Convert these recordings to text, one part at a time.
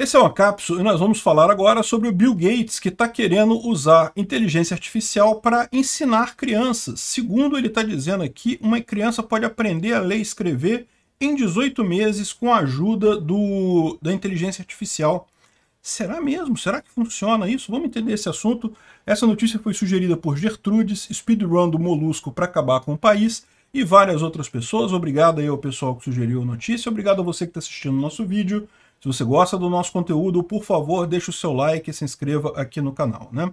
Essa é uma cápsula e nós vamos falar agora sobre o Bill Gates, que está querendo usar inteligência artificial para ensinar crianças. Segundo ele está dizendo aqui, uma criança pode aprender a ler e escrever em 18 meses com a ajuda da inteligência artificial. Será mesmo? Será que funciona isso? Vamos entender esse assunto. Essa notícia foi sugerida por Gertrudes, speedrun do Molusco para acabar com o país e várias outras pessoas. Obrigado aí ao pessoal que sugeriu a notícia. Obrigado a você que está assistindo o nosso vídeo. Se você gosta do nosso conteúdo, por favor, deixe o seu like e se inscreva aqui no canal, né?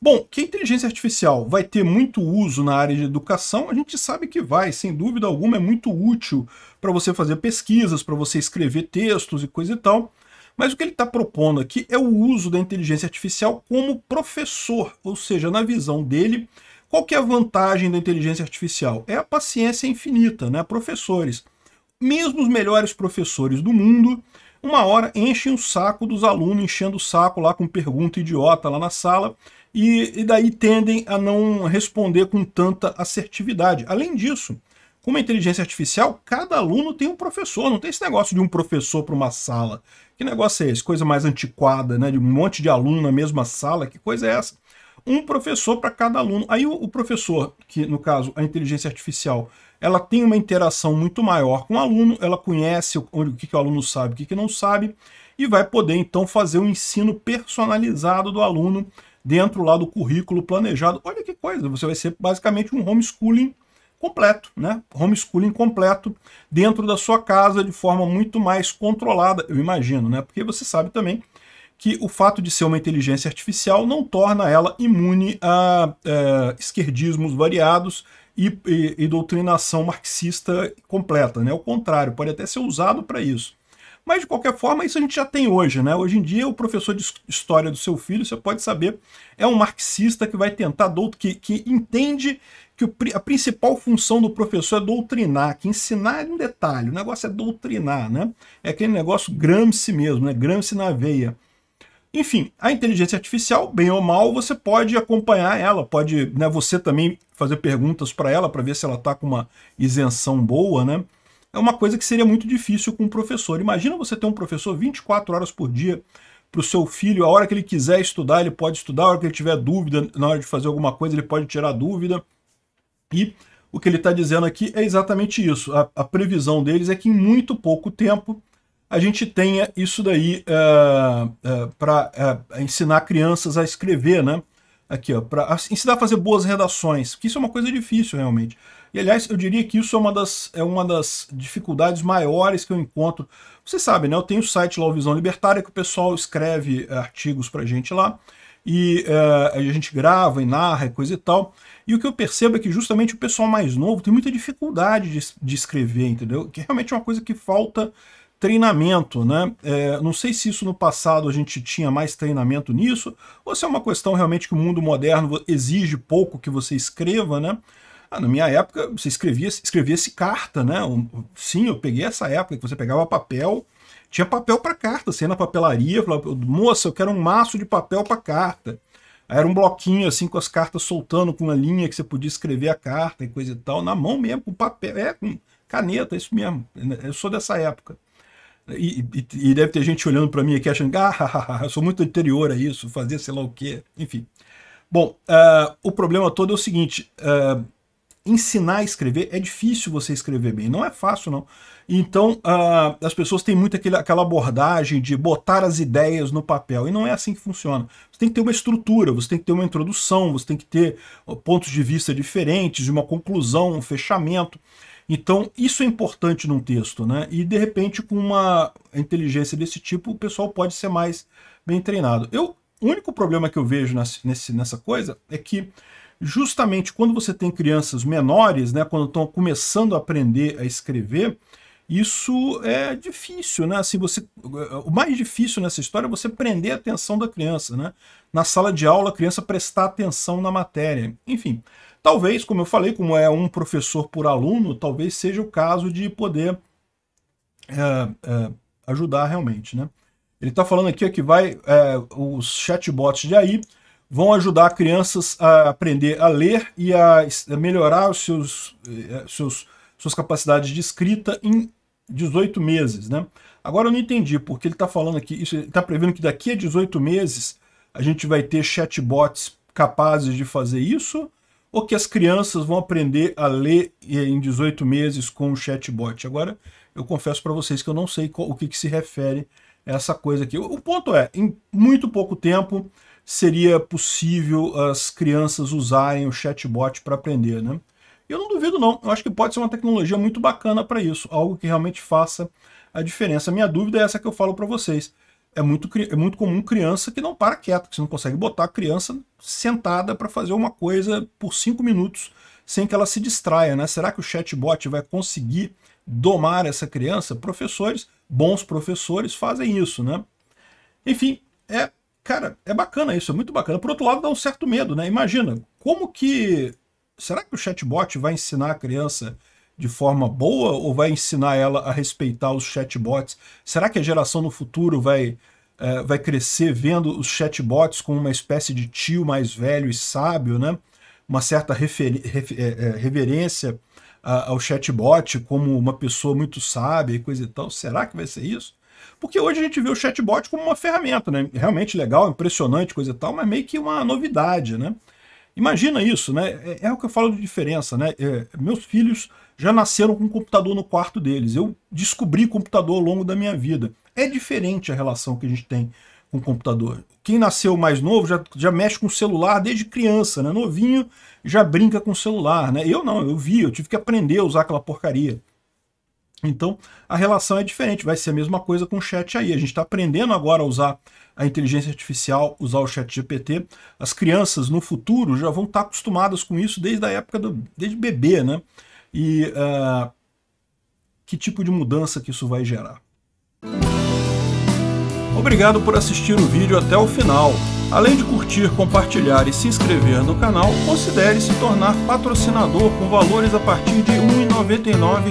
Bom, que a inteligência artificial vai ter muito uso na área de educação, a gente sabe que vai, sem dúvida alguma, é muito útil para você fazer pesquisas, para você escrever textos e coisa e tal. Mas o que ele está propondo aqui é o uso da inteligência artificial como professor, ou seja, na visão dele, qual que é a vantagem da inteligência artificial? É a paciência infinita, né? Professores, mesmo os melhores professores do mundo, uma hora enchem o saco dos alunos, enchendo o saco lá com pergunta idiota lá na sala, e daí tendem a não responder com tanta assertividade. Além disso, com uma inteligência artificial, cada aluno tem um professor, não tem esse negócio de um professor para uma sala. Que negócio é esse? Coisa mais antiquada, né? De um monte de aluno na mesma sala, que coisa é essa? Um professor para cada aluno. Aí o professor, que no caso a inteligência artificial, ela tem uma interação muito maior com o aluno, ela conhece o que o aluno sabe, o que não sabe, e vai poder então fazer um ensino personalizado do aluno dentro lá do currículo planejado. Olha que coisa, você vai ser basicamente um homeschooling completo, né? Homeschooling completo dentro da sua casa de forma muito mais controlada, eu imagino, né? Porque você sabe também que o fato de ser uma inteligência artificial não torna ela imune a esquerdismos variados e doutrinação marxista completa, né? Ao contrário, pode até ser usado para isso. Mas, de qualquer forma, isso a gente já tem hoje, né? Hoje em dia, o professor de história do seu filho, você pode saber, é um marxista que vai tentar, que entende que a principal função do professor é doutrinar, que ensinar é um detalhe, o negócio é doutrinar, né? É aquele negócio Gramsci mesmo, né? Gramsci na veia. Enfim, a inteligência artificial, bem ou mal, você pode acompanhar ela, pode, né, você também fazer perguntas para ela, para ver se ela está com uma isenção boa, né? É uma coisa que seria muito difícil com um professor. Imagina você ter um professor 24 horas por dia para o seu filho, a hora que ele quiser estudar, ele pode estudar, a hora que ele tiver dúvida, na hora de fazer alguma coisa, ele pode tirar dúvida. E o que ele está dizendo aqui é exatamente isso. A previsão deles é que em muito pouco tempo a gente tenha isso daí para ensinar crianças a escrever, né? Aqui, para ensinar a fazer boas redações, que isso é uma coisa difícil realmente. E, aliás, eu diria que isso é uma das dificuldades maiores que eu encontro. Você sabe, né? Eu tenho o site lá, o Visão Libertária, que o pessoal escreve artigos pra gente lá, e a gente grava e narra e coisa e tal. E o que eu percebo é que justamente o pessoal mais novo tem muita dificuldade de escrever, entendeu? Que realmente é uma coisa que falta treinamento, né? Não sei se isso no passado a gente tinha mais treinamento nisso, ou se é uma questão realmente que o mundo moderno exige pouco que você escreva, né? Ah, na minha época, você escrevia-se carta, né? Sim, eu peguei essa época que você pegava papel, tinha papel para carta, você ia na papelaria, falava, moça, eu quero um maço de papel para carta. Aí era um bloquinho assim com as cartas soltando, com uma linha que você podia escrever a carta e coisa e tal, na mão mesmo, com papel, com caneta, isso mesmo, eu sou dessa época. E deve ter gente olhando para mim aqui achando que eu sou muito anterior a isso, fazer sei lá o quê, enfim. Bom, o problema todo é o seguinte, ensinar a escrever, é difícil você escrever bem, não é fácil não. Então as pessoas têm muito aquela abordagem de botar as ideias no papel, e não é assim que funciona. Você tem que ter uma estrutura, você tem que ter uma introdução, você tem que ter pontos de vista diferentes, uma conclusão, um fechamento. Então, isso é importante num texto, né? E, de repente, com uma inteligência desse tipo, o pessoal pode ser mais bem treinado. O único problema que eu vejo nessa coisa é que, justamente, quando você tem crianças menores, né? Quando estão começando a aprender a escrever, isso é difícil, né? Assim, o mais difícil nessa história é você prender a atenção da criança, né? Na sala de aula, a criança prestar atenção na matéria. Enfim, talvez, como eu falei, como é um professor por aluno, talvez seja o caso de poder ajudar realmente, né? Ele está falando aqui que os chatbots de AI vão ajudar crianças a aprender a ler e a melhorar os suas capacidades de escrita em 18 meses, né? Agora eu não entendi, porque ele está falando aqui, ele está prevendo que daqui a 18 meses a gente vai ter chatbots capazes de fazer isso, ou que as crianças vão aprender a ler em 18 meses com o chatbot. Agora, eu confesso para vocês que eu não sei o que se refere a essa coisa aqui. O ponto é, em muito pouco tempo seria possível as crianças usarem o chatbot para aprender, né? Eu não duvido não, eu acho que pode ser uma tecnologia muito bacana para isso, algo que realmente faça a diferença. A minha dúvida é essa que eu falo para vocês. É muito comum criança que não para quieta, que você não consegue botar a criança sentada para fazer uma coisa por 5 minutos sem que ela se distraia, né? Será que o chatbot vai conseguir domar essa criança? Professores, bons professores fazem isso, né? Enfim, cara, é bacana isso, é muito bacana. Por outro lado, dá um certo medo, né? Imagina, como que... Será que o chatbot vai ensinar a criança de forma boa ou vai ensinar ela a respeitar os chatbots? Será que a geração no futuro vai crescer vendo os chatbots como uma espécie de tio mais velho e sábio, né? Uma certa reverência ao chatbot como uma pessoa muito sábia e coisa e tal? Será que vai ser isso? Porque hoje a gente vê o chatbot como uma ferramenta, né? Realmente legal, impressionante, coisa e tal, mas meio que uma novidade, né? Imagina isso, né? É o que eu falo de diferença, né? Meus filhos já nasceram com um computador no quarto deles. Eu descobri computador ao longo da minha vida. É diferente a relação que a gente tem com o computador. Quem nasceu mais novo já mexe com o celular desde criança, né? Novinho já brinca com o celular, né? Eu não, eu tive que aprender a usar aquela porcaria. Então, a relação é diferente, vai ser a mesma coisa com o chat aí. A gente está aprendendo agora a usar a inteligência artificial, usar o ChatGPT. As crianças no futuro já vão estar acostumadas com isso desde a época, desde bebê, né? E que tipo de mudança que isso vai gerar? Obrigado por assistir o vídeo até o final. Além de curtir, compartilhar e se inscrever no canal, considere se tornar patrocinador com valores a partir de R$ 1,99.